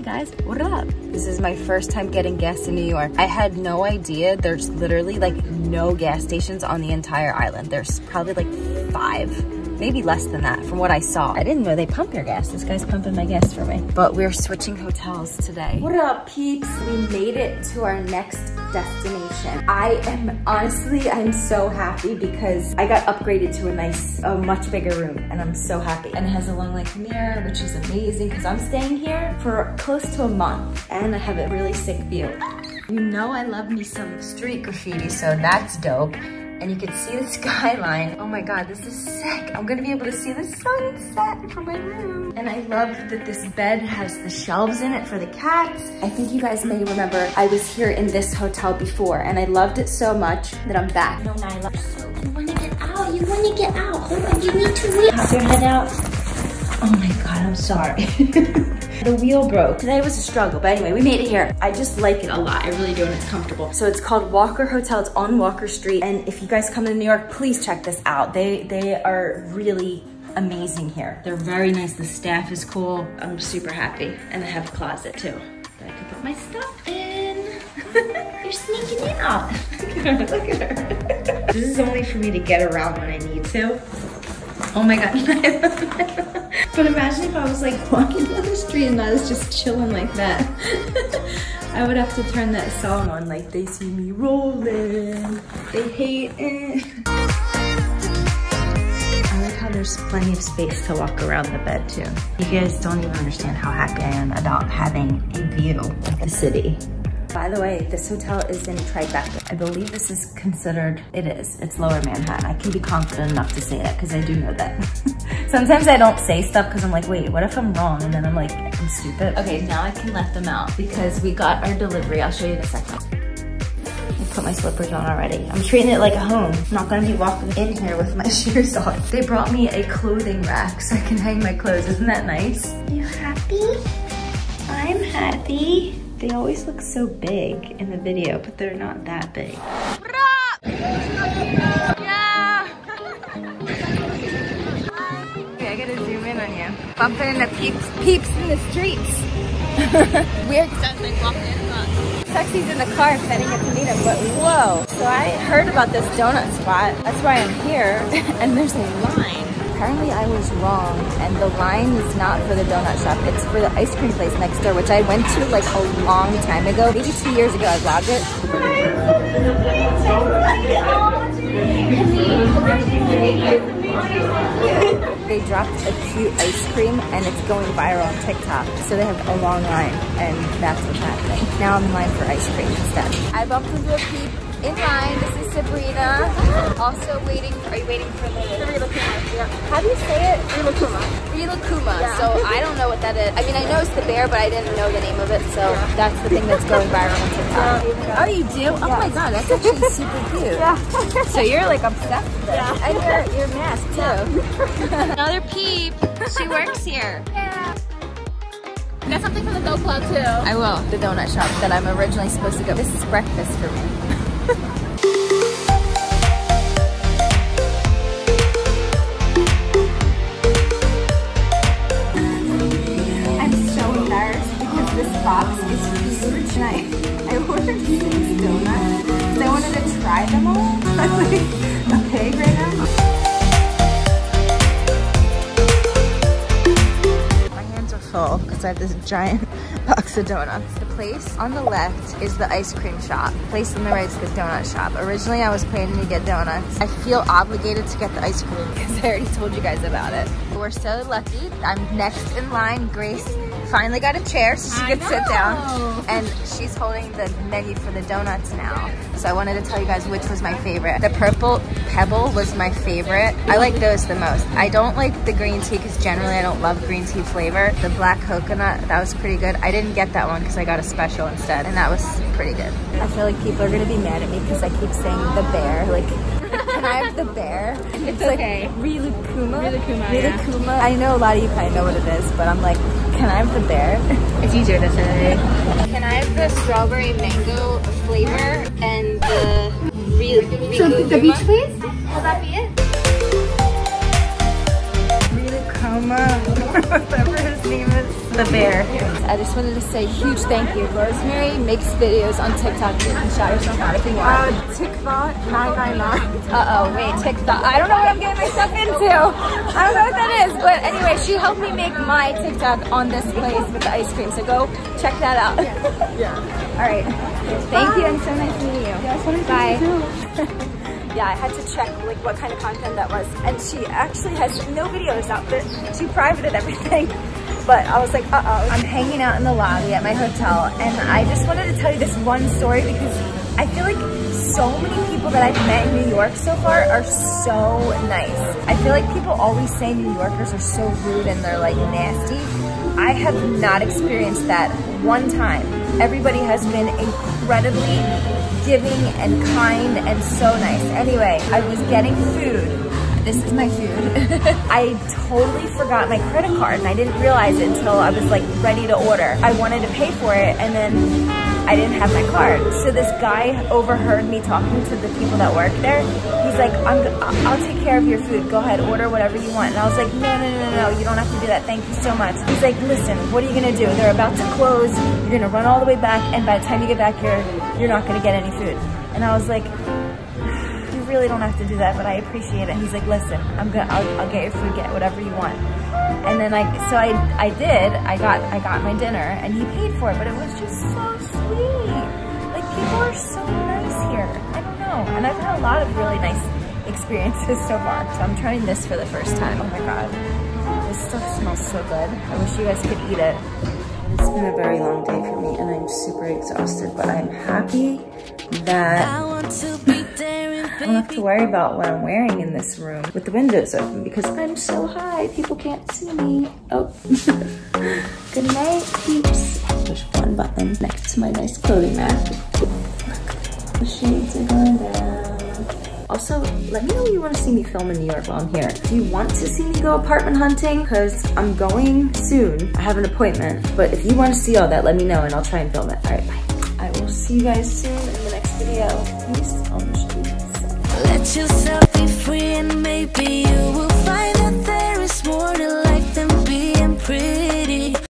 Hey guys, what up? This is my first time getting gas in New York. I had no idea there's literally like no gas stations on the entire island. There's probably like 5, maybe less than that from what I saw. I didn't know they pump your gas. This guy's pumping my gas for me. But we're switching hotels today. What up, peeps? We made it to our next destination. I'm so happy because I got upgraded to a much bigger room, and I'm so happy. And it has a long lake mirror, which is amazing because I'm staying here for close to a month and I have a really sick view. You know I love me some street graffiti, so that's dope. And you can see the skyline. Oh my God, this is sick. I'm gonna be able to see the sunset from my room. And I love that this bed has the shelves in it for the cats. I think you guys may remember I was here in this hotel before and I loved it so much that I'm back. No, Nyla, so you wanna get out, you wanna get out. Hold on, you need to reach. Pop your head out. Oh my God, I'm sorry. The wheel broke. Today was a struggle, but anyway, we made it here. I just like it a lot. I really do, and it's comfortable. So it's called Walker Hotel. It's on Walker Street. And if you guys come to New York, please check this out. They are really amazing here. They're very nice. The staff is cool. I'm super happy. And I have a closet too that I can put my stuff in. You're sneaking out. Look at her. This is only for me to get around when I need to. Oh my God. But imagine if I was like walking down the street and I was just chilling like that. I would have to turn that song on, like they see me rolling, they hate it. I like how there's plenty of space to walk around the bed too. You guys don't even understand how happy I am about having a view of the city. By the way, this hotel is in Tribeca. I believe this is considered, it's Lower Manhattan. I can be confident enough to say that because I do know that. Sometimes I don't say stuff because I'm like, wait, what if I'm wrong? And then I'm like, I'm stupid. Okay, now I can let them out because we got our delivery. I'll show you in a second. I put my slippers on already. I'm treating it like a home. I'm not gonna be walking in here with my shoes on. They brought me a clothing rack so I can hang my clothes. Isn't that nice? You happy? I'm happy. They always look so big in the video, but they're not that big. What up? Yeah! Okay, I gotta zoom in on you. Bumping into peeps in the streets. Weird stuff like walking in the bus. Sexy's in the car if I didn't get to meet him, but whoa! So I heard about this donut spot. That's why I'm here, and there's a line. Apparently I was wrong, and the line is not for the donut shop, it's for the ice cream place next door, which I went to like a long time ago, maybe 2 years ago. I vlogged it. They dropped a cute ice cream and it's going viral on TikTok, so they have a long line, and that's what's happening. Now I'm in line for ice cream instead. I bumped into a peep in line. This is Sabrina. Also waiting for, are you waiting for the Rilakkuma? Yeah. How do you say it? Rilakkuma. Rilakkuma. Yeah. So I don't know what that is. I mean, I know it's the bear, but I didn't know the name of it. So yeah, that's the thing that's going viral on TikTok. Yeah. Oh, you do? Yeah. Oh my God, that's actually super cute. Yeah. So you're like obsessed with it. Yeah. And your mask too. Yeah. Another peep. She works here. Yeah. I got something from the Go Club too. I will. The donut shop that I'm originally supposed to go. This is breakfast for me. I'm so embarrassed because this box is huge, and I ordered these donuts because I wanted to try them all. I'm like a pig right now. My hands are full because I have this giant box of donuts. The place on the left is the ice cream shop. The place on the right is the donut shop. Originally, I was planning to get donuts. I feel obligated to get the ice cream because I already told you guys about it. We're so lucky. I'm next in line. Grace finally got a chair so she could sit down. And she's holding the menu for the donuts now. So I wanted to tell you guys which was my favorite. The purple pebble was my favorite. I like those the most. I don't like the green tea because generally I don't love green tea flavor. The black coconut, that was pretty good. I didn't get that one because I got a special instead, and that was pretty good. I feel like people are gonna be mad at me because I keep saying the bear, like, can I have the bear? It's like okay. Rilakkuma. Rilakkuma, yeah. I know a lot of you probably know what it is, but I'm like, can I have the bear? It's easier to say. Can I have the strawberry mango flavor and the Rilakkuma? So the beach place? Will that be it? Rilakkuma, whatever his name is. the bear. I just wanted to say huge thank you. Rosemary makes videos on TikTok. You can shout yourself out if you want. TikTok 999. Uh-oh, wait, TikTok. I don't know what I'm getting myself into. I don't know what that is. But anyway, she helped me make my TikTok on this place with the ice cream. So go check that out. Yeah. All right. Thank you. And so nice meeting you. Yeah, so nice meeting you too. Yeah, I had to check like what kind of content that was, and she actually has no videos out, but she privated everything. But I was like, uh-oh. I'm hanging out in the lobby at my hotel, and I just wanted to tell you this one story because I feel like so many people that I've met in New York so far are so nice. I feel like people always say New Yorkers are so rude and they're like nasty. I have not experienced that one time. Everybody has been incredibly giving and kind and so nice. Anyway, I was getting food. This is my food. I totally forgot my credit card and I didn't realize it until I was like ready to order. I wanted to pay for it and then I didn't have my card. So this guy overheard me talking to the people that work there. He's like, I'll take care of your food. Go ahead, order whatever you want. And I was like, no, you don't have to do that. Thank you so much. He's like, listen, what are you gonna do? They're about to close. You're gonna run all the way back. And by the time you get back here, you're not gonna get any food. And I was like, you really don't have to do that, but I appreciate it. And he's like, listen, I'll get your food, get whatever you want. And then I got my dinner and he paid for it, but it was just so sweet. Like, people are so nice here. I don't know. And I've had a lot of really nice experiences so far. So I'm trying this for the first time. Oh my God. This stuff smells so good. I wish you guys could eat it. It's been a very long day for me and I'm super exhausted, but I'm happy that I don't have to worry about what I'm wearing in this room with the windows open because I'm so high, people can't see me. Oh, good night, peeps. Push one button next to my nice clothing rack. The shades are going down. Also, let me know if you want to see me film in New York while I'm here. Do you want to see me go apartment hunting? Because I'm going soon. I have an appointment, but if you want to see all that, let me know and I'll try and film it. All right, bye. I will see you guys soon in the next video. Peace. Let yourself be free and maybe